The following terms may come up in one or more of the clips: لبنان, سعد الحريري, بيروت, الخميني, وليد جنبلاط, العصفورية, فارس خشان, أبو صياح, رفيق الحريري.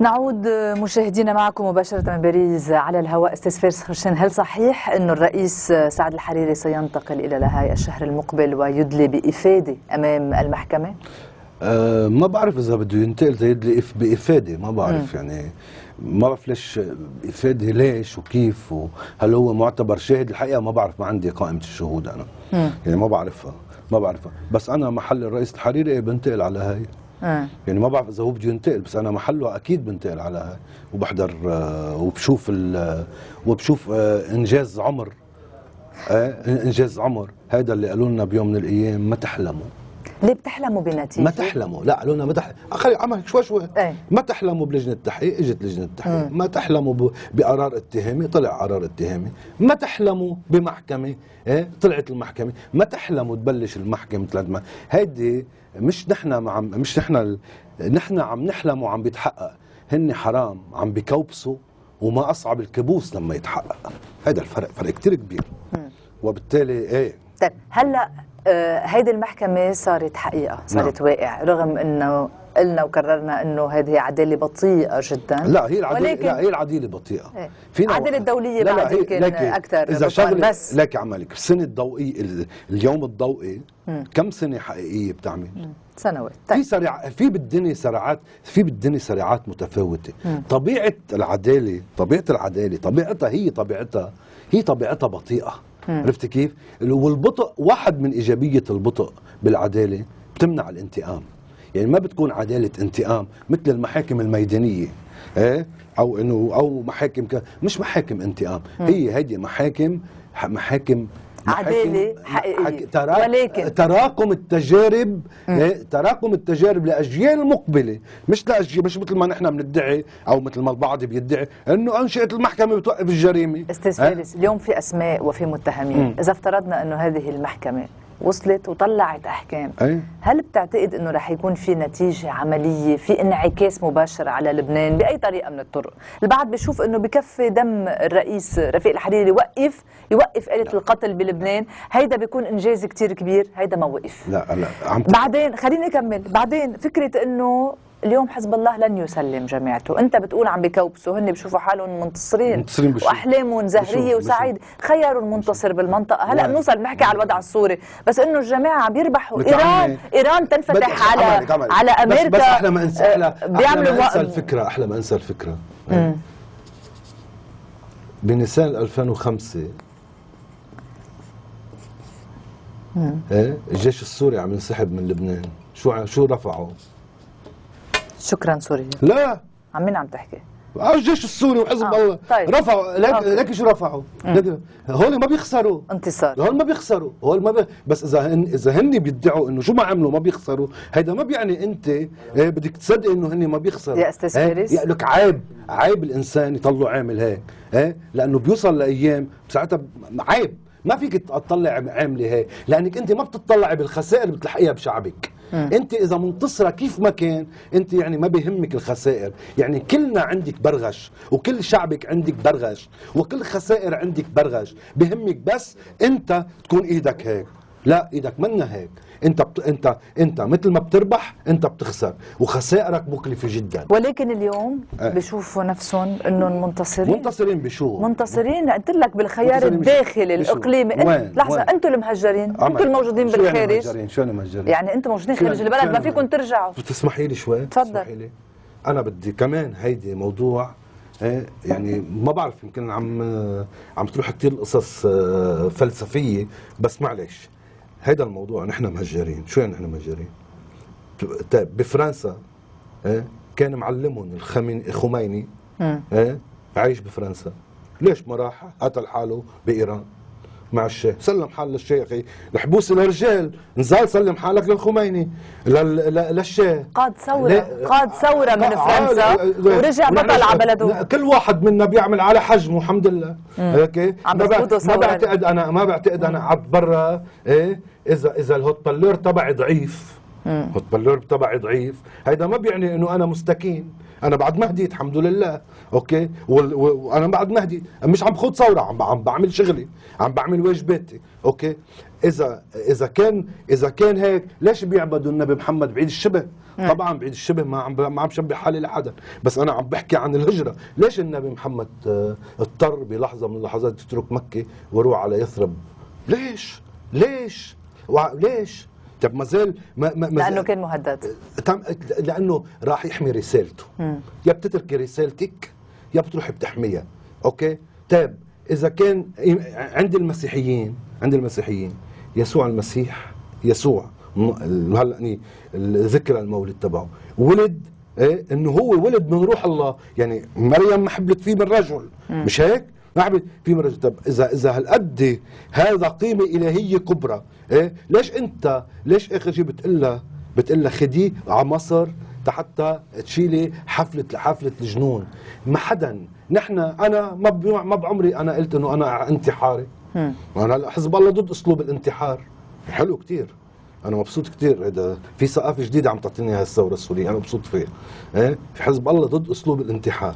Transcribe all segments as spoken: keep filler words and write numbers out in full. نعود مشاهدينا معكم مباشرة من باريس على الهواء. أستاذ فارس خشان، هل صحيح أن الرئيس سعد الحريري سينتقل إلى لاهاي الشهر المقبل ويدلي بإفادة أمام المحكمة؟ أه ما بعرف إذا بده ينتقل يدلي بإفادة، ما بعرف م. يعني ما بعرف ليش إفادة، ليش وكيف، وهل هو معتبر شاهد؟ الحقيقة ما بعرف، ما عندي قائمة الشهود أنا م. يعني ما بعرفها ما بعرفها بس أنا محل الرئيس الحريري بنتقل على هاي. يعني ما بعرف اذا هو بده ينتقل، بس انا محله اكيد بنتقل على هاي وبحضر وبشوف وبشوف انجاز عمر انجاز عمر هذا اللي قالوا لنا بيوم من الايام ما تحلموا. ليه بتحلموا بنتيجه؟ ما تحلموا، لا قالوا لنا ما تحلموا، خلي عمل شوي شوي. ايه؟ ما تحلموا بلجنه التحقيق، اجت لجنه التحقيق، ما تحلموا ب... بقرار اتهامي، طلع قرار اتهامي، ما تحلموا بمحكمه، ايه طلعت المحكمه، ما تحلموا تبلش المحكمه ثلاث ما، هيدي مش نحن عم مش نحن نحن عم نحلم وعم بيتحقق، هن حرام عم بكوبسوا، وما اصعب الكابوس لما يتحقق، هذا الفرق، فرق كثير كبير. مم. وبالتالي ايه طيب هلا هيدي المحكمة صارت حقيقة، صارت نعم. واقع، رغم انه قلنا وكررنا انه هذه عدالة بطيئة جدا. لا هي العدالة، لا هي العدالة بطيئة. ايه؟ العدالة الدولية لا بعد يمكن أكثر. إذا شغلة لك عملك السنة الضوئية، اليوم الضوئي مم. كم سنة حقيقية بتعمل؟ مم. سنوات. طيب. في سرع في بالدنيا سرعات، في بالدنيا سرعات متفاوتة. مم. طبيعة العدالة، طبيعة العدالة، طبيعتها هي طبيعتها هي طبيعتها بطيئة. عرفت كيف؟ والبطء واحد من إيجابية البطء بالعدالة، بتمنع الانتقام. يعني ما بتكون عدالة انتقام مثل المحاكم الميدانية، ايه او انه او محاكم ك... مش محاكم انتقام، هي هذه محاكم محاكم عدالة حقيقية، تراك... ولكن تراكم التجارب، إيه؟ تراكم التجارب لأجيال مقبلة، مش لأجيال، مش مثل ما نحن بندعي أو مثل ما البعض بيدعي إنه أنشئت المحكمة بتوقف الجريمة. أستاذ فارس، اليوم في أسماء وفي متهمين، مم. إذا افترضنا إنه هذه المحكمة وصلت وطلعت أحكام، أي؟ هل بتعتقد إنه رح يكون في نتيجة عملية، في انعكاس مباشر على لبنان بأي طريقة من الطرق؟ البعض بيشوف إنه بكفي دم الرئيس رفيق الحريري يوقف يوقف آلة القتل بلبنان، هيدا بيكون إنجاز كتير كبير، هيدا ما وقف. لا لا عم بعدين خليني أكمل، بعدين فكرة إنه اليوم حزب الله لن يسلم جماعته، أنت بتقول عم بكوبسوا، هن بيشوفوا حالهم منتصرين، منتصرين وأحلامهم زهرية وسعيد، خيروا المنتصر بالمنطقة، هلا بنوصل بنحكي على الوضع السوري، بس إنه الجماعة عم يربحوا، إيران إيران تنفتح على عملي عملي. على أمريكا، بس, بس أحلى ما أنسى أحلى, أحلى ما أنسى الفكرة أحلى ما أنسى الفكرة يعني بنيسان ألفين وخمسة إيه الجيش السوري عم ينسحب من لبنان، شو شو رفعوا؟ شكرا سوريا. لا عن مين عم تحكي؟ الجيش السوري وحزب آه. الله طيب. رفعوا لكن شو رفعوا؟ هول ما بيخسروا انتصار، هول ما بيخسروا، هول ما بي... بس اذا هن اذا هن بيدعوا انه شو ما عملوا ما بيخسروا، هيدا ما بيعني انت بدك تصدق انه هن ما بيخسروا. يا استاذ فارس يقول لك عيب، عيب الانسان يطلع عامل هيك، ايه لانه بيوصل لايام ساعتها عيب، ما فيك تطلع عامله هيك، لانك انت ما بتطلعي بالخسائر اللي بتلحقيها بشعبك. انت اذا منتصره كيف ما كان، انت يعني ما بيهمك الخسائر، يعني كلنا عندك برغش، وكل شعبك عندك برغش، وكل خسائر عندك برغش، بهمك بس انت تكون ايدك هيك. لا ايدك منا هيك، انت بت... انت انت مثل ما بتربح انت بتخسر، وخسائرك مكلفه جدا. ولكن اليوم آه. بشوفوا نفسهم انهم منتصرين، منتصرين بشو؟ منتصرين قلت لك بالخيار الداخلي الاقليمي. لحظه، انتم المهجرين، انتم الموجودين بالخارج. شو يعني شو يعني مهجرين؟ يعني انتم موجودين خارج البلد ما فيكم ترجعوا. بتسمحي لي شوي؟ تفضل. انا بدي كمان هيدي موضوع يعني ما بعرف، يمكن عم عم تروح كثير قصص فلسفيه، بس معلش هيدا الموضوع. نحن مهجرين، شو يعني نحن مهجرين؟ بفرنسا كان معلمهم الخميني عايش بفرنسا، ليش ما راح قتل حاله بايران مع الشيخ؟ سلم حاله للشيخ، الحبوس للرجال، نزال سلم حالك للخميني للشيخ، قاد ثوره، قاد ثوره من فرنسا ورجع بطل على بلده. كل واحد منا بيعمل على حجمه الحمد لله. اوكي ما بعتقد انا ما بعتقد انا قعدت برا ايه اذا اذا الهوت بالور تبعي ضعيف، الهوت بالور تبعي ضعيف، هيدا ما بيعني انه انا مستكين، انا بعد ما هديت الحمد لله. اوكي وانا بعد ما هديت مش عم بخوض ثوره، عم بعمل شغلي، عم بعمل واجباتي. اوكي اذا اذا كان اذا كان هيك ليش بيعبدوا النبي محمد بعيد الشبه؟ طبعا بعيد الشبه ما عم ما عم شبه حالي لحدا، بس انا عم بحكي عن الهجره. ليش النبي محمد اضطر بلحظه من اللحظات يترك مكه ويروح على يثرب؟ ليش ليش ليش؟ طب ما زال ما ما لانه زال كان مهدد، لانه راح يحمي رسالته. مم. يا بتتركي رسالتك يا بتروحي بتحميها. اوكي؟ طيب اذا كان عند المسيحيين عند المسيحيين يسوع المسيح، يسوع هلا ذكرى المولد تبعه ولد ايه انه هو ولد من روح الله، يعني مريم ما حبلت فيه من رجل، مم. مش هيك؟ ما حبلت فيه من رجل. طب اذا اذا هالقد هذا قيمه الهيه كبرى، ايه ليش انت ليش اخر شيء بتقول لها بتقول لها خديه على مصر حتى تشيلي حفله حفله الجنون؟ ما حدا. نحن انا ما ما بعمري انا قلت انه انا انتحاري. امم انا هلا حزب الله ضد اسلوب الانتحار، حلو كثير، انا مبسوط كثير، هذا في ثقافه جديده عم تعطيني هالثوره السوريه، انا مبسوط فيها. ايه في حزب الله ضد اسلوب الانتحار.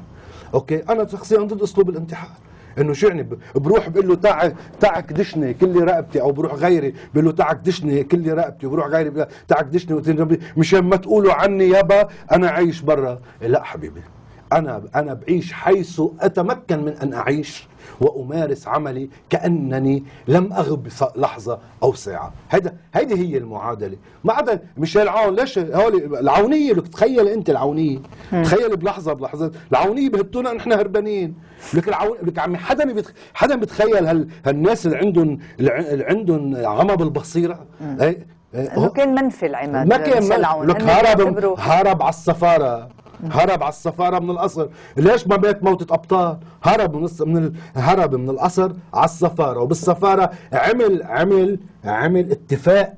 اوكي، انا شخصيا ضد اسلوب الانتحار، انه شعني بروح بقول له تعك تعك دشني كلي رقبتي، او بروح غيري بقول له تعك دشني كلي رقبتي، وبروح غيري تعك دشني مشان ما تقولوا عني يابا انا عايش برا. لا حبيبي، انا انا بعيش حيث اتمكن من ان اعيش وامارس عملي كانني لم اغب لحظه او ساعه. هذا هيدي هي المعادله. ما عدا مش العون، ليش هول العونيه؟ لك تخيل انت العونيه، تخيل بلحظه بلحظات العونيه بهتونا نحن هربانين. لك العون لك عمي، حدا بيتخ... حدا بتخيل هال... هالناس اللي عندهم اللي عندهم عمى بالبصيره. اي هو كان منفي العماد، ما كان من... لك هرب هرب على السفاره، هرب على السفاره من القصر. ليش ما بيت موتة ابطال؟ هرب من من هرب من القصر على السفاره، وبالسفاره عمل عمل عمل اتفاق،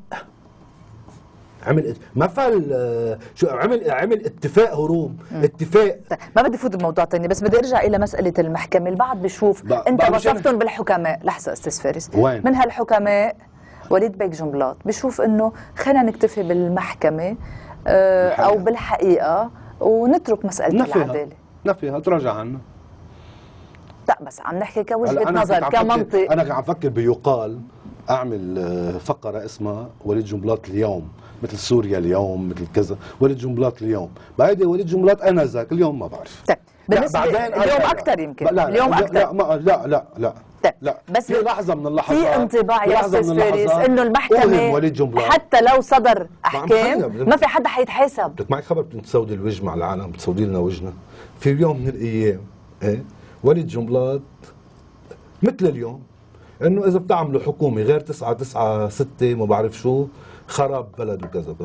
عمل ما فال شو عمل عمل اتفاق هروب، اتفاق. ما بدي فوت بموضوع ثاني، بس بدي ارجع الى مساله المحكمه. البعض بشوف بقى انت وصفتهم بالحكماء، لحظه استاذ فارس، وين؟ من هالحكماء وليد بيك جنبلاط بشوف انه خلينا نكتفي بالمحكمه آه او بالحقيقه ونترك مسألة نفيها. العدالة نفيها، تراجع عنها. لا بس عم نحكي كوجهة نظر كمنطق. أنا عم فكر بيقال أعمل فقرة اسمها وليد جنبلاط اليوم، مثل سوريا اليوم، مثل كذا، وليد جنبلاط اليوم، بعيد وليد جنبلاط أنا ذاك اليوم ما بعرف. طيب بالنسبة اليوم أكثر يمكن، لا اليوم أكثر لا لا لا, لا, لا. لا بس في لحظه من اللحظات في انطباع يا استاذ فارس انه المحكمه حتى لو صدر احكام ما في حدا حيتحاسب. لك معك خبر بتسودي الوجه مع العالم، بتسودي لنا وجهنا. في يوم من الايام ايه وليد جنبلاط مثل اليوم انه اذا بتعملوا حكومه غير تسعة تسعة ستة ما بعرف شو خراب بلد وكذا،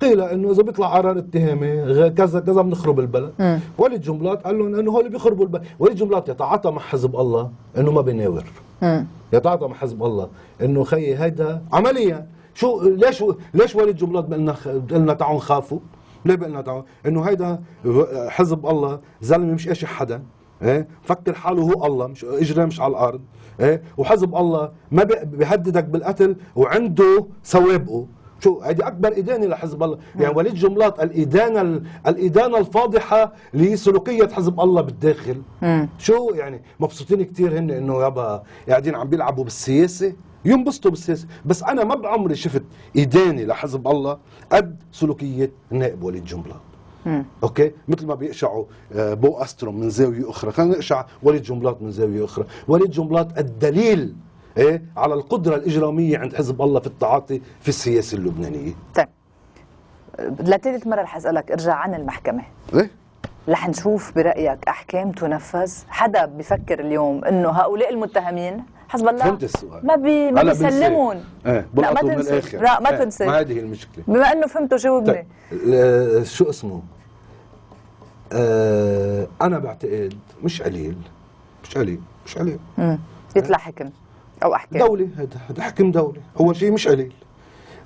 قيل انه اذا بيطلع قرار اتهامي كذا كذا بنخرب البلد. مم. وليد جنبلاط قال لهم انه هول بيخربوا البلد. وليد جنبلاط يتعاطى مع حزب الله انه ما بيناور، يتعاطى مع حزب الله انه خيي هيدا عمليا شو. ليش ليش وليد جنبلاط بقلنا بقلنا تعون خافوا؟ ليه بقلنا تعون؟ انه هيدا حزب الله زلمه مش اشي حدا، ايه فكر حاله هو الله، مش اجرام مش على الارض، ايه وحزب الله ما بيهددك بالقتل وعنده سوابقه. شو هذه اكبر ادانه لحزب الله، يعني وليد جنبلاط الادانه الادانه الفاضحه لسلوكيه حزب الله بالداخل. مم. شو يعني مبسوطين كثير هن انه يابا قاعدين عم بيلعبوا بالسياسه، ينبسطوا بالسياسه، بس انا ما بعمري شفت ادانه لحزب الله قد سلوكيه النائب وليد جنبلاط. اوكي، مثل ما بيقشعوا بو أستروم من زاويه اخرى، خلينا نقشع وليد جنبلاط من زاويه اخرى، وليد جنبلاط الدليل ايه على القدرة الإجرامية عند حزب الله في التعاطي في السياسة اللبنانية. طيب لتالت مرة رح أسألك ارجع عن المحكمة. ايه؟ رح نشوف برأيك أحكام تنفذ؟ حدا بفكر اليوم إنه هؤلاء المتهمين حزب الله فهمت السؤال ما بي ما بيسلمون. ايه لا ما تنسى، لا ما تنسى، ما هذه المشكلة. بما إنه فهمته جاوبني. طيب شو اسمه؟ آه أنا بعتقد مش قليل مش قليل مش قليل امم يطلع حكم أو أحكام دولي. هذا هذا حكم دولي أول شيء مش قليل،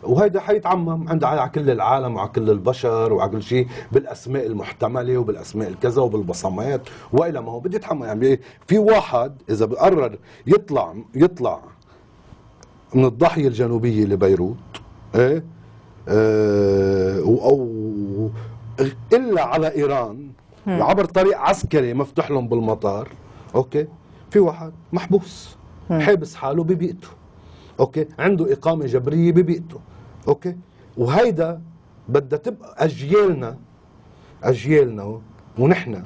وهذا حيتعمم عند على كل العالم وعلى كل البشر وعلى كل شيء بالأسماء المحتملة وبالأسماء الكذا وبالبصمات وإلى ما هو بدي يتحمل. يعني في واحد إذا بقرر يطلع يطلع من الضاحية الجنوبية لبيروت إيه آه أو إلا على إيران عبر طريق عسكري مفتوح لهم بالمطار، أوكي في واحد محبوس حابس حاله ببيئته اوكي، عنده اقامه جبريه ببيئته، اوكي. وهيدا بدها تبقى اجيالنا اجيالنا ونحن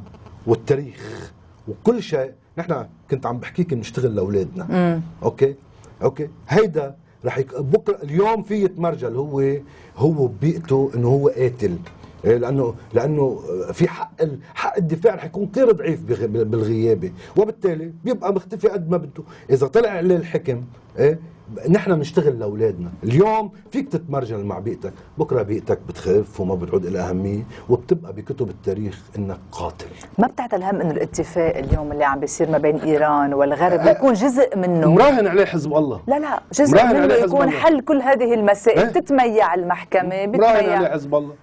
والتاريخ وكل شيء. نحن كنت عم بحكيك بنشتغل لاولادنا، اوكي اوكي. هيدا رح يك... بكره اليوم في يتمرجل هو هو ببيئته انه هو قاتل، لانه لانه في حق حق الدفاع رح يكون كثير ضعيف بالغيابه، وبالتالي بيبقى مختفي قد ما بده. اذا طلع عليه الحكم ايه، نحن بنشتغل لاولادنا. اليوم فيك تتمرجل مع بيئتك، بكره بيئتك بتخف وما بتعود لها اهميه، وبتبقى بكتب التاريخ انك قاتل. ما بتعتل هم انه الاتفاق اليوم اللي عم بيصير ما بين ايران والغرب أه يكون جزء منه مراهن عليه حزب الله؟ لا لا، جزء منه يكون حل كل هذه المسائل. أه؟ بتتميع المحكمه، بتتميع مراهن عليه حزب الله.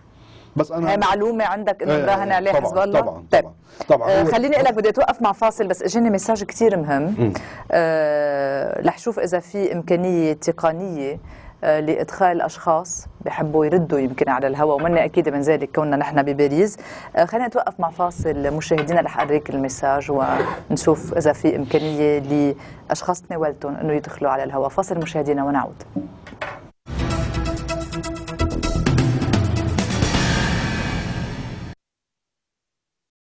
بس انا هي معلومه عندك انه مراهن عليه حزب الله؟ طبعا طبعا طبعا. آه خليني اقول لك، بدي اتوقف مع فاصل، بس اجاني مساج كثير مهم. آه رح شوف اذا في امكانيه تقنيه آه لادخال اشخاص بحبوا يردوا يمكن على الهواء، ومنا اكيد من ذلك كوننا نحن بباريس. آه خلينا نتوقف مع فاصل مشاهدينا، رح اوريك المساج ونشوف اذا في امكانيه لاشخاص تناولتهم انه يدخلوا على الهواء. فاصل مشاهدينا ونعود.